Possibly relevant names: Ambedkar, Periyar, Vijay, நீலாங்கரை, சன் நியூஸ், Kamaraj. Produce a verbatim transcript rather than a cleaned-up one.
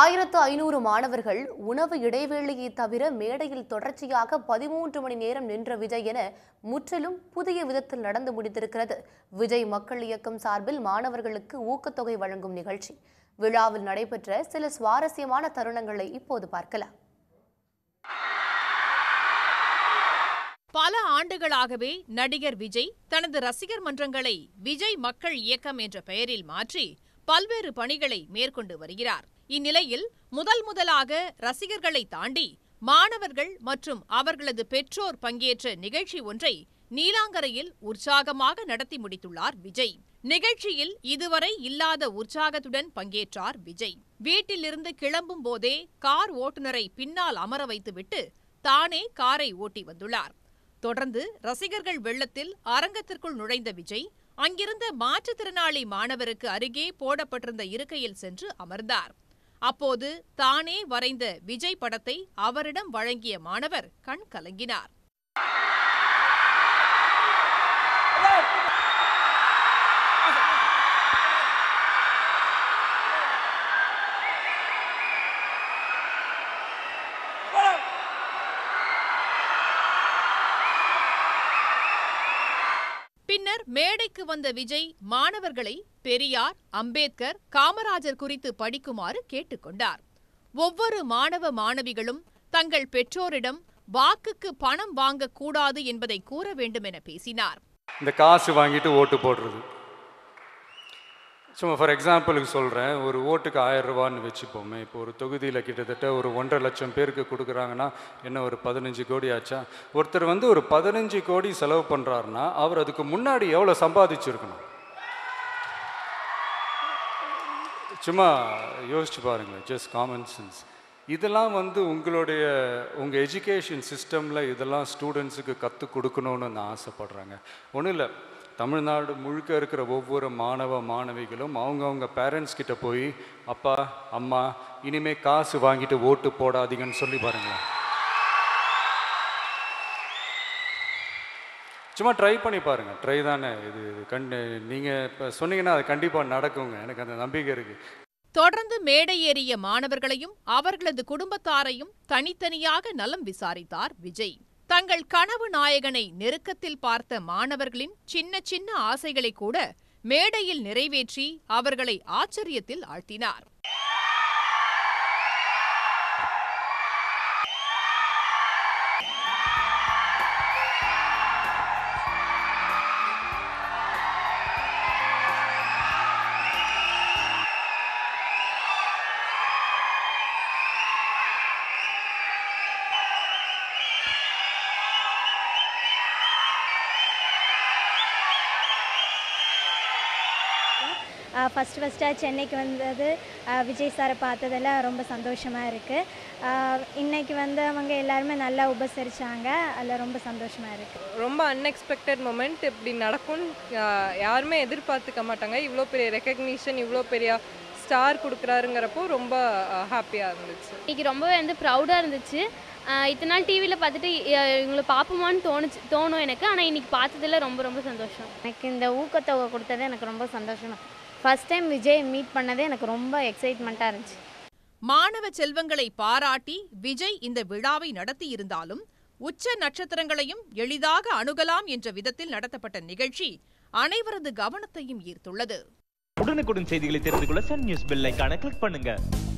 ஆயிரத்து ஐநூறு மாணவர்கள் உணவு இடைவேளையை தவிர மேடையில் தொடர்ச்சியாக பதிமூன்று மணி நேரம் நின்ற விஜய் என முற்றிலும் புதிய விதத்தில் நடந்து முடிந்திருக்கிறது. விஜய் மக்கள் இயக்கம் சார்பில் மாணவர்களுக்கு ஊக்கத்தொகை வழங்கும் நிகழ்ச்சி விழாவில் நடைபெற்ற சில சுவாரஸ்யமான தருணங்களை இப்போது பார்க்கலாம். பல ஆண்டுகளாகவே நடிகர் விஜய் தனது ரசிகர் மன்றங்களை விஜய் மக்கள் இயக்கம் என்ற பெயரில் மாற்றி பல்வேறு பணிகளை மேற்கொண்டு வருகிறார். இந்நிலையில் முதல் முதலாக ரசிகர்களை தாண்டி மாணவர்கள் மற்றும் அவர்களது பெற்றோர் பங்கேற்ற நிகழ்ச்சி ஒன்றை நீலாங்கரையில் உற்சாகமாக நடத்தி முடித்துள்ளார் விஜய். நிகழ்ச்சியில் இதுவரை இல்லாத உற்சாகத்துடன் பங்கேற்றார் விஜய். வீட்டிலிருந்து கிளம்பும் போதே கார் ஓட்டுநரை பின்னால் அமர வைத்துவிட்டு தானே காரை ஓட்டி வந்துள்ளார். தொடர்ந்து ரசிகர்கள் வெள்ளத்தில் அரங்கத்திற்குள் நுழைந்த விஜய் அங்கிருந்த மாற்றுத்திறனாளி மாணவருக்கு அருகே போடப்பட்டிருந்த இருக்கையில் சென்று அமர்ந்தார். அப்போது தானே வரைந்த விஜய் படத்தை அவரிடம் வழங்கிய மாணவர் கண் கலங்கினார். பின்னர் மேடைக்கு வந்த விஜய் மாணவர்களை பெரியார், அம்பேத்கர், காமராஜர் குறித்து படிக்குமாறு கேட்டுக்கொண்டார். ஒவ்வொரு மாணவ மாணவிகளும் தங்கள் பெற்றோரிடம் வாக்குக்கு பணம் வாங்கக்கூடாது என்பதை கூற வேண்டும் என பேசினார். இந்த காசு வாங்கிட்டு ஓட்டு போடுறது, சும்மா ஃபார் எக்ஸாம்பிளுக்கு சொல்கிறேன், ஒரு ஓட்டுக்கு ஆயிரம் ரூபான்னு வச்சுப்போமே. இப்போ ஒரு தொகுதியில் கிட்டத்தட்ட ஒரு ஒன்றரை லட்சம் பேருக்கு கொடுக்குறாங்கன்னா என்ன, ஒரு பதினஞ்சு கோடி ஆச்சா. ஒருத்தர் வந்து ஒரு பதினஞ்சு கோடி செலவு பண்ணுறாருன்னா அவர் அதுக்கு முன்னாடி எவ்வளோ சம்பாதிச்சிருக்கணும் சும்மா யோசிச்சு பாருங்கள். Just common sense. இதெல்லாம் வந்து உங்களுடைய உங்கள் எஜுகேஷன் சிஸ்டமில் இதெல்லாம் ஸ்டூடெண்ட்ஸுக்கு கற்றுக் கொடுக்கணும்னு நான் ஆசைப்பட்றாங்க. ஒன்றும் இல்லை, தமிழ்நாடு முழுக்க இருக்கிற ஒவ்வொரு மாணவ மாணவிகளும் அவங்கவுங்க பேரண்ட்ஸ் கிட்ட போய் அப்பா அம்மா இனிமேல் காசு வாங்கிட்டு ஓட்டு போடாதீங்கன்னு சொல்லி பாருங்களேன். சும்மா ட்ரை பண்ணி பாருங்கள். ட்ரை தானே இது, கண்டு நீங்கள் இப்போ சொன்னீங்கன்னா அது கண்டிப்பாக நடக்குங்க, எனக்கு அந்த நம்பிக்கை இருக்குது. தொடர்ந்து மேடை ஏறிய மாணவர்களையும் அவர்களது குடும்பத்தாரையும் தனித்தனியாக நலம் விசாரித்தார் விஜய். தங்கள் கனவு நாயகனை நெருக்கத்தில் பார்த்த மாணவர்களின் சின்ன சின்ன ஆசைகளை கூட மேடையில் நிறைவேற்றி அவர்களை ஆச்சரியத்தில் ஆழ்த்தினார். ஃபஸ்ட் ஃபஸ்ட்டாக சென்னைக்கு வந்தது விஜய் சாரை பார்த்ததெல்லாம் ரொம்ப சந்தோஷமாக இருக்குது. இன்றைக்கி வந்து அவங்க எல்லாருமே நல்லா உபசரித்தாங்க, அதில் ரொம்ப சந்தோஷமாக இருக்குது. ரொம்ப அன்எக்ஸ்பெக்டட் மொமெண்ட், இப்படி நடக்கும்னு யாருமே எதிர்பார்த்துக்க மாட்டாங்க. இவ்வளோ பெரிய ரெக்கக்னிஷன், இவ்வளோ பெரிய ஸ்டார் கொடுக்குறாருங்கிறப்போ ரொம்ப ஹாப்பியாக இருந்துச்சு. இன்றைக்கி ரொம்பவே வந்து ப்ரௌடாக இருந்துச்சு. இத்தனை நாள் டிவியில் பார்த்துட்டு இவங்களை பார்ப்போமான்னு தோணுச்சு தோணும் எனக்கு. ஆனால் இன்றைக்கி பார்த்ததில் ரொம்ப ரொம்ப சந்தோஷம். எனக்கு இந்த ஊக்கத்தொகை கொடுத்தது எனக்கு ரொம்ப சந்தோஷம். ஃபர்ஸ்ட் டைம் விஜய் மீட் பண்ணதே எனக்கு ரொம்ப எக்ஸைட்மெண்ட்டாக இருந்துச்சு. மாணவ செல்வங்களை பாராட்டி விஜய் இந்த விழாவை நடத்தி இருந்தாலும் உச்ச நட்சத்திரங்களையும் எளிதாக அணுகலாம் என்ற விதத்தில் நடத்தப்பட்ட நிகழ்ச்சி அனைவரது கவனத்தையும் ஈர்த்துள்ளது. உடனுக்குடன் செய்திகளை தெரிந்து கொள்ள சன் நியூஸ் பெல் ஐகானை கிளிக் பண்ணுங்க.